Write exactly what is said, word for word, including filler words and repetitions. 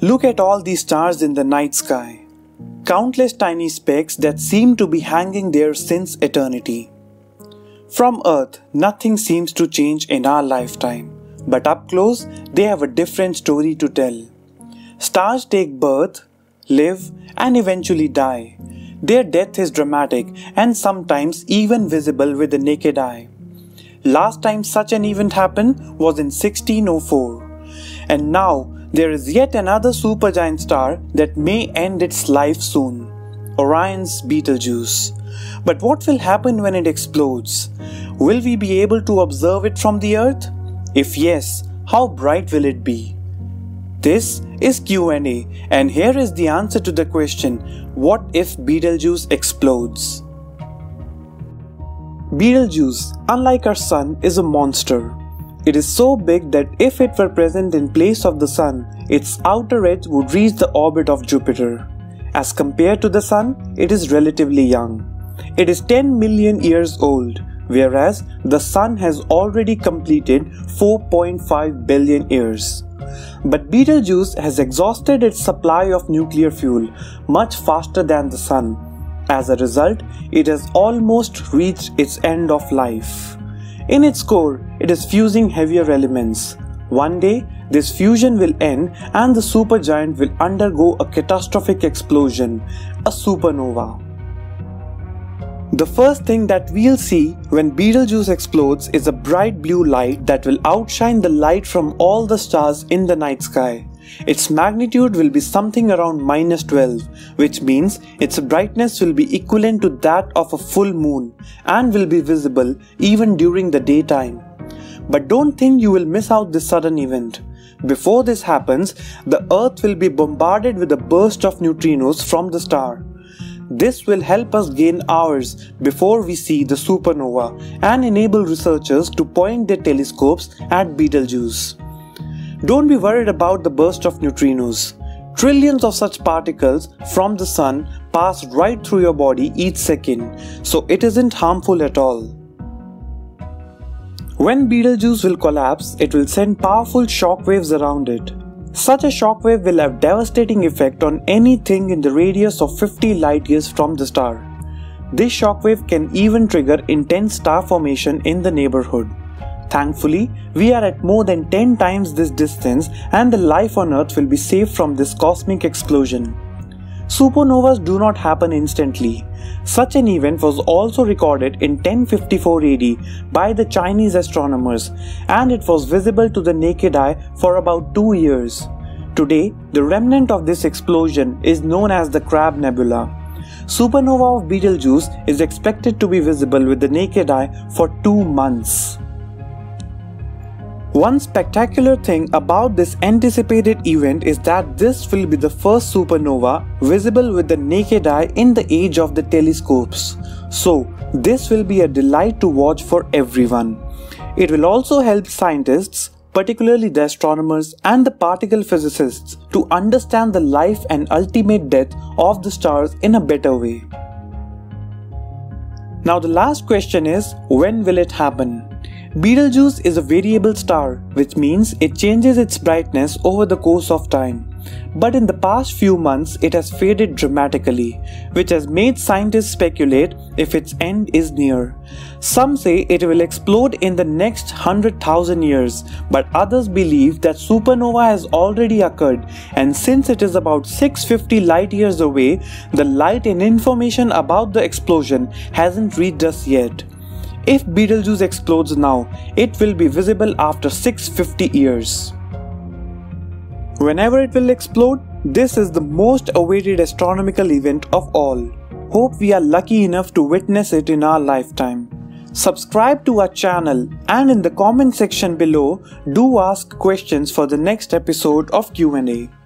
Look at all these stars in the night sky. Countless tiny specks that seem to be hanging there since eternity. From Earth, nothing seems to change in our lifetime, but up close, they have a different story to tell. Stars take birth, live, and eventually die. Their death is dramatic and sometimes even visible with the naked eye. Last time such an event happened was in sixteen oh four. And now, there is yet another supergiant star that may end its life soon, Orion's Betelgeuse. But what will happen when it explodes? Will we be able to observe it from the Earth? If yes, how bright will it be? This is Q and A, and here is the answer to the question, what if Betelgeuse explodes? Betelgeuse, unlike our Sun, is a monster. It is so big that if it were present in place of the Sun, its outer edge would reach the orbit of Jupiter. As compared to the Sun, it is relatively young. It is ten million years old, whereas the Sun has already completed four point five billion years. But Betelgeuse has exhausted its supply of nuclear fuel much faster than the Sun. As a result, it has almost reached its end of life. In its core, it is fusing heavier elements. One day, this fusion will end and the supergiant will undergo a catastrophic explosion, a supernova. The first thing that we'll see when Betelgeuse explodes is a bright blue light that will outshine the light from all the stars in the night sky. Its magnitude will be something around minus twelve, which means its brightness will be equivalent to that of a full moon and will be visible even during the daytime. But don't think you will miss out this sudden event. Before this happens, the Earth will be bombarded with a burst of neutrinos from the star. This will help us gain hours before we see the supernova and enable researchers to point their telescopes at Betelgeuse. Don't be worried about the burst of neutrinos. Trillions of such particles from the Sun pass right through your body each second, so it isn't harmful at all. When Betelgeuse will collapse, it will send powerful shockwaves around it. Such a shockwave will have devastating effect on anything in the radius of fifty light years from the star. This shockwave can even trigger intense star formation in the neighborhood. Thankfully, we are at more than ten times this distance and the life on Earth will be safe from this cosmic explosion. Supernovas do not happen instantly. Such an event was also recorded in ten fifty-four A D by the Chinese astronomers, and it was visible to the naked eye for about two years. Today, the remnant of this explosion is known as the Crab Nebula. Supernova of Betelgeuse is expected to be visible with the naked eye for two months. One spectacular thing about this anticipated event is that this will be the first supernova visible with the naked eye in the age of the telescopes. So, this will be a delight to watch for everyone. It will also help scientists, particularly the astronomers and the particle physicists, to understand the life and ultimate death of the stars in a better way. Now, the last question is, when will it happen? Betelgeuse is a variable star, which means it changes its brightness over the course of time. But in the past few months, it has faded dramatically, which has made scientists speculate if its end is near. Some say it will explode in the next one hundred thousand years, but others believe that supernova has already occurred, and since it is about six hundred fifty light years away, the light and information about the explosion hasn't reached us yet. If Betelgeuse explodes now, it will be visible after six hundred fifty years. Whenever it will explode, this is the most awaited astronomical event of all. Hope we are lucky enough to witness it in our lifetime. Subscribe to our channel and in the comment section below, do ask questions for the next episode of Q and A.